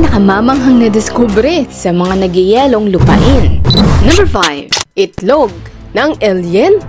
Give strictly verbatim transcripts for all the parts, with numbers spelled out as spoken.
nakamamanghang nadiskubre sa mga nagyayelong lupain. Number five. Itlog ng alien?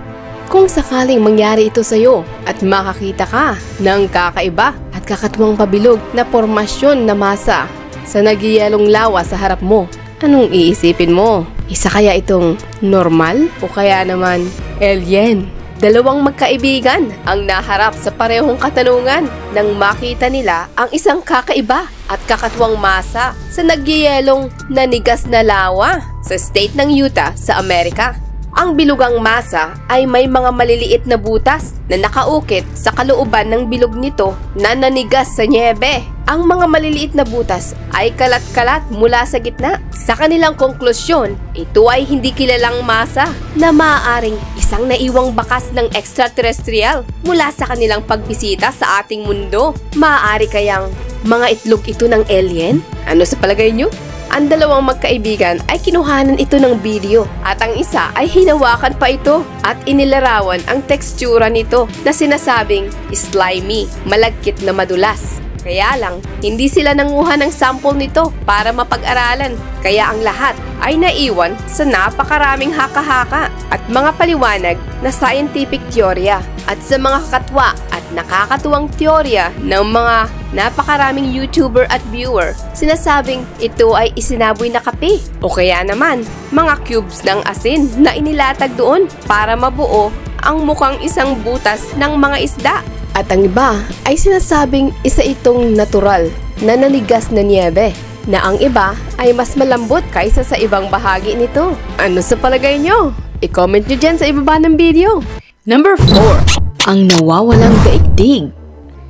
Kung sakaling mangyari ito sa'yo at makakita ka ng kakaiba at kakatuwang pabilog na pormasyon na masa sa nagyayelong lawa sa harap mo, anong iisipin mo? Isa kaya itong normal o kaya naman alien? Dalawang magkaibigan ang naharap sa parehong katanungan nang makita nila ang isang kakaiba at kakatuwang masa sa nagyayelong nanigas na lawa sa state ng Utah sa Amerika. Ang bilugang masa ay may mga maliliit na butas na nakaukit sa kalooban ng bilog nito na nanigas sa niyebe. Ang mga maliliit na butas ay kalat-kalat mula sa gitna. Sa kanilang konklusyon, ito ay hindi kilalang masa na maaaring isang naiwang bakas ng extraterrestrial mula sa kanilang pagbisita sa ating mundo. Maaari kayang mga itlog ito ng alien? Ano sa palagay nyo? Ang dalawang magkaibigan ay kinuhanan ito ng video at ang isa ay hinawakan pa ito at inilarawan ang tekstura nito na sinasabing slimy, malagkit na madulas. Kaya lang, hindi sila nanguha ng sample nito para mapag-aralan, kaya ang lahat ay naiwan sa napakaraming haka-haka at mga paliwanag na scientific teorya at sa mga kakatwa at nakakatuwang teorya ng mga napakaraming YouTuber at viewer sinasabing ito ay isinaboy na kape o kaya naman mga cubes ng asin na inilatag doon para mabuo ang mukhang isang butas ng mga isda. At ang iba ay sinasabing isa itong natural na nanigas na niyebe na ang iba ay mas malambot kaysa sa ibang bahagi nito. Ano sa palagay nyo? I-comment nyo dyan sa ibaba ng video. Number four. Ang nawawalang daigdig.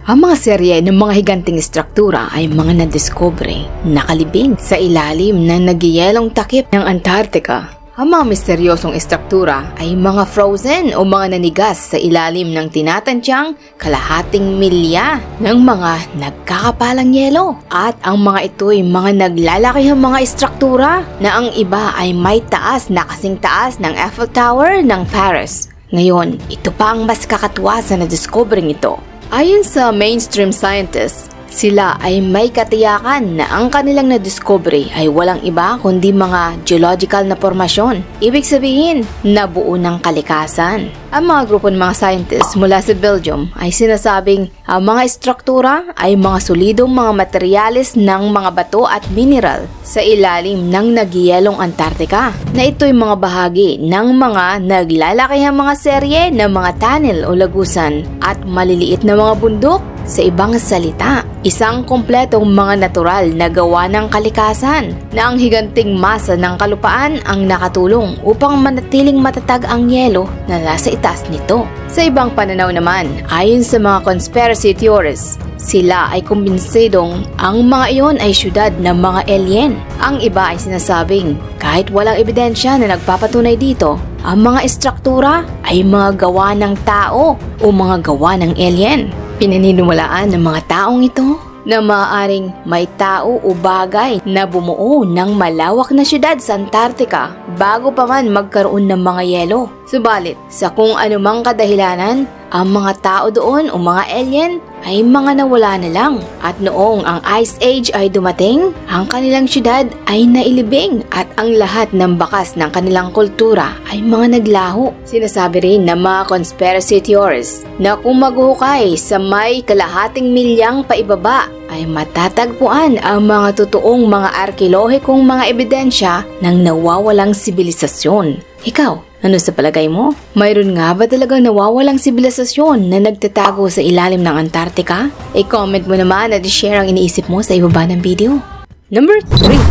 Ang mga serye ng mga higanting istruktura ay mga nadiskobre, nakalibing sa ilalim ng nagyayelong takip ng Antarctica. Ang mga misteryosong istruktura ay mga frozen o mga nanigas sa ilalim ng tinatansyang kalahating milya ng mga nagkakapalang yelo. At ang mga ito'y mga naglalakihang mga istruktura na ang iba ay may taas na kasing taas ng Eiffel Tower ng Paris. Ngayon, ito pa ang mas kakatuwa sa nadiskobring ito. Ayon sa mainstream scientists, sila ay may katiyakan na ang kanilang nadiscovery ay walang iba kundi mga geological na formasyon. Ibig sabihin, nabuo ng kalikasan. Ang mga grupo ng mga scientists mula sa Belgium ay sinasabing ang mga istruktura ay mga solidong mga materyales ng mga bato at mineral sa ilalim ng nagyayelong Antarctica na ito'y mga bahagi ng mga naglalakihang mga serye ng mga tunnel o lagusan at maliliit na mga bundok. Sa ibang salita, isang kumpletong mga natural na gawa ng kalikasan na ang higanting masa ng kalupaan ang nakatulong upang manatiling matatag ang yelo na nasa itaas nito. Sa ibang pananaw naman, ayon sa mga conspiracy theorists, sila ay kumbinsidong ang mga iyon ay syudad ng mga alien. Ang iba ay sinasabing kahit walang ebidensya na nagpapatunay dito, ang mga istruktura ay mga gawa ng tao o mga gawa ng alien. Pinaniniwalaan ng mga taong ito na maaaring may tao o bagay na bumuo ng malawak na syudad sa Antarctica bago pa man magkaroon ng mga yelo. Subalit, sa kung anumang kadahilanan, ang mga tao doon o mga alien ay mga nawala na lang. At noong ang Ice Age ay dumating, ang kanilang syudad ay nailibing at ang lahat ng bakas ng kanilang kultura ay mga naglaho. Sinasabi rin ng mga conspiracy theorists na kung maghuhukay sa may kalahating milyang paibaba ay matatagpuan ang mga totoong mga arkeolohikong mga ebidensya ng nawawalang sibilisasyon. Ikaw, ano sa palagay mo? Mayroon nga ba talaga nawawalang sibilisasyon na nagtatago sa ilalim ng Antarctica? I-comment mo naman at i-share ang iniisip mo sa ibaba ng video. Number three.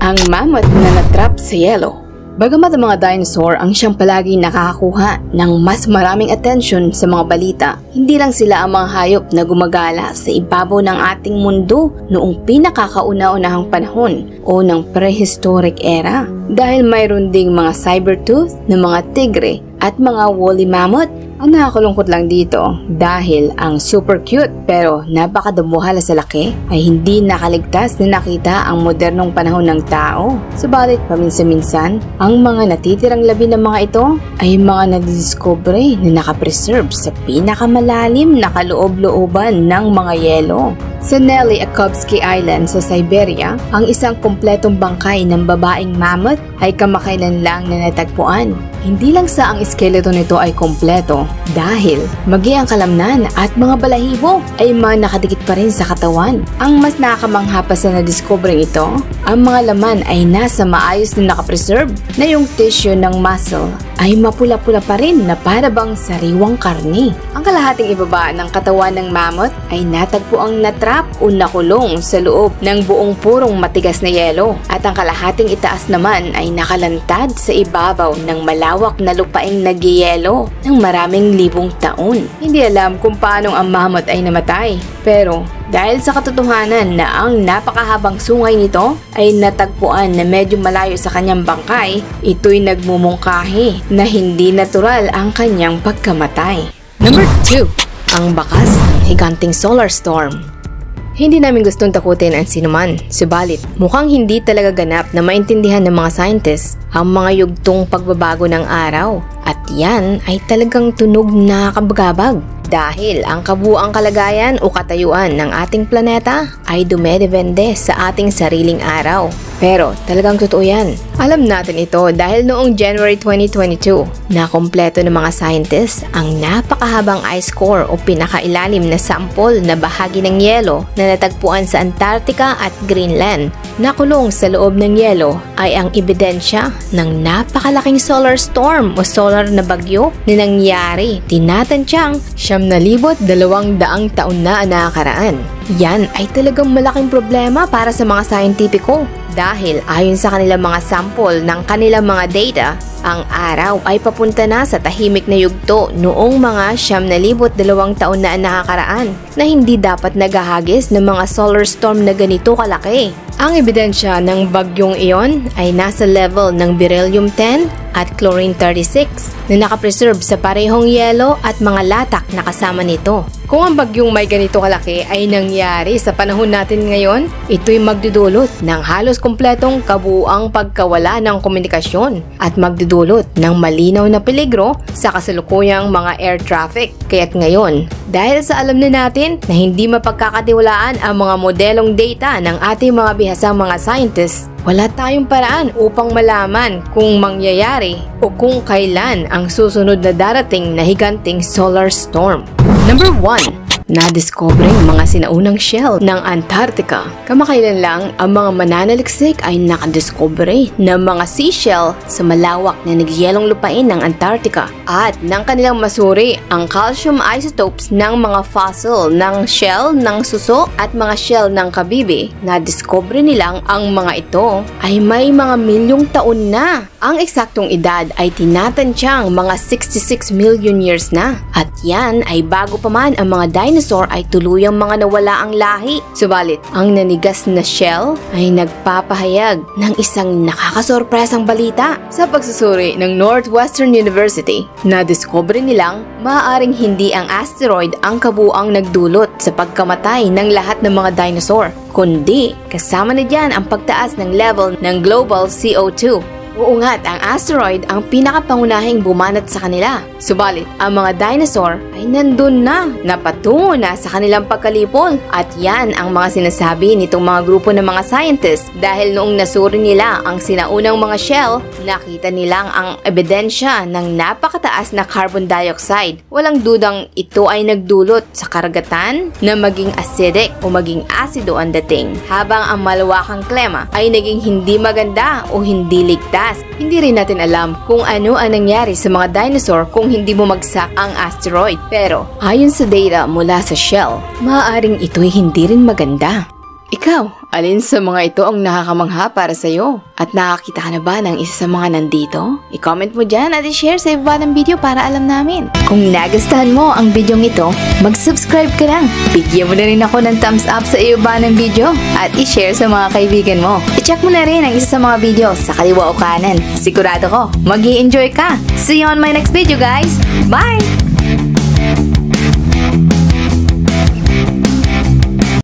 Ang mammoth na natrap sa yelo. Bagamat ang mga dinosaur ang siyang palagi nakakakuha ng mas maraming atensyon sa mga balita, hindi lang sila ang mga hayop na gumagala sa ibabaw ng ating mundo noong pinakakauna-unahang panahon o ng prehistoric era. Dahil mayroon ding mga saber-tooth na mga tigre at mga woolly mammoth Ang nakakulungkot lang dito dahil ang super cute pero napakadumuhala sa laki ay hindi nakaligtas na nakita ang modernong panahon ng tao. Subalit paminsan-minsan, ang mga natitirang labi ng mga ito ay mga nadidiscovery na nakapreserve sa pinakamalalim na kaloob-looban ng mga yelo. Sa Nelly Akovsky Island sa Siberia, ang isang kumpletong bangkay ng babaeng mammoth ay kamakailan lang na natagpuan. Hindi lang sa ang eskeleto nito ay kumpleto dahil magi ang kalamnan at mga balahibo ay mga nakadikit pa rin sa katawan. Ang mas nakakamangha pa sa nadiskobring ito, ang mga laman ay nasa maayos na nakapreserve na yung tissue ng muscle ay mapula-pula pa rin na parabang sariwang karne. Ang kalahating ibaba ng katawan ng mammoth ay natagpuang natra o nakulong sa loob ng buong purong matigas na yelo at ang kalahating itaas naman ay nakalantad sa ibabaw ng malawak na lupaing nagyeyelo ng maraming libong taon. Hindi alam kung paano ang mammoth ay namatay pero dahil sa katotohanan na ang napakahabang sungay nito ay natagpuan na medyo malayo sa kanyang bangkay, ito'y nagmumungkahi na hindi natural ang kanyang pagkamatay. Number two. Ang bakas ng higanting solar storm. Hindi namin gustong takutin ang sinuman, subalit mukhang hindi talaga ganap na maintindihan ng mga scientists ang mga yugtong pagbabago ng araw at yan ay talagang tunog na kabagabag. Dahil ang kabuang kalagayan o katayuan ng ating planeta ay dumedepende sa ating sariling araw. Pero talagang totoo yan. Alam natin ito dahil noong January twenty twenty-two, nakumpleto ng mga scientists ang napakahabang ice core o pinakailalim na sampol na bahagi ng yelo na natagpuan sa Antarctica at Greenland. Nakulong sa loob ng yelo ay ang ebidensya ng napakalaking solar storm o solar na bagyo na nangyari tinatantyang siyam na libo't dalawang daang taon na nakaraan. Yan ay talagang malaking problema para sa mga scientifico dahil ayon sa kanilang mga sample ng kanilang mga data, ang araw ay papunta na sa tahimik na yugto noong mga siyam na libo't dalawang taon na nakakaraan na hindi dapat nagahagis ng mga solar storm na ganito kalaki. Ang ebidensya ng bagyong iyon ay nasa level ng beryllium ten at chlorine thirty-six na nakapreserve sa parehong yelo at mga latak na kasama nito. Kung ang bagyong may ganito kalaki ay nangyari sa panahon natin ngayon, ito'y magdudulot ng halos kumpletong kabuuang pagkawala ng komunikasyon at magdudulot ng malinaw na peligro sa kasalukuyang mga air traffic. Kaya't ngayon, dahil sa alam na natin na hindi mapagkakatiwalaan ang mga modelong data ng ating mga bihasang mga scientists, wala tayong paraan upang malaman kung mangyayari o kung kailan ang susunod na darating na higanting solar storm. Number one. Nadiskubreng mga sinaunang shell ng Antarctica. Kamakailan lang, ang mga mananaliksik ay nakadiskubre ng mga seashell sa malawak na nagyelong lupain ng Antarctica at nang kanilang masuri ang calcium isotopes ng mga fossil ng shell ng suso at mga shell ng kabibi, nadiskubre nilang ang mga ito ay may mga milyong taon na. Ang eksaktong edad ay tinatantyang mga sixty-six million years na at yan ay bago pa man ang mga dinosaurs dinosaur ay tuluyang mga nawala ang lahi. Subalit, ang nanigas na shell ay nagpapahayag ng isang nakakasorpresang balita. Sa pagsusuri ng Northwestern University, nadiskubre nilang maaaring hindi ang asteroid ang kabuang nagdulot sa pagkamatay ng lahat ng mga dinosaur, kundi kasama na dyan ang pagtaas ng level ng global C O two. Oo nga't ang asteroid ang pinakapangunahing bumanat sa kanila. Subalit, ang mga dinosaur ay nandun na, napatungo na sa kanilang pagkalipol. At yan ang mga sinasabi nitong mga grupo ng mga scientists dahil noong nasuri nila ang sinaunang mga shell, nakita nilang ang ebidensya ng napakataas na carbon dioxide. Walang dudang ito ay nagdulot sa karagatan na maging acidic o maging asido ang dating, habang ang malawakang klima ay naging hindi maganda o hindi ligtas. Hindi rin natin alam kung ano ang nangyari sa mga dinosaur kung hindi bumagsak ang asteroid. Pero ayon sa data mula sa shell, maaaring ito'y hindi rin maganda. Ikaw, alin sa mga ito ang nakakamangha para sa'yo? At nakakita ka na ba ng isa sa mga nandito? I-comment mo dyan at i-share sa iba ng video para alam namin. Kung nagustuhan mo ang video ito, mag-subscribe ka lang. Bigyan mo na rin ako ng thumbs up sa iba ng video at i-share sa mga kaibigan mo. I-check mo na rin ang isa sa mga video sa kaliwa o kanan. Sigurado ko, mag-i-enjoy ka. See you on my next video guys. Bye!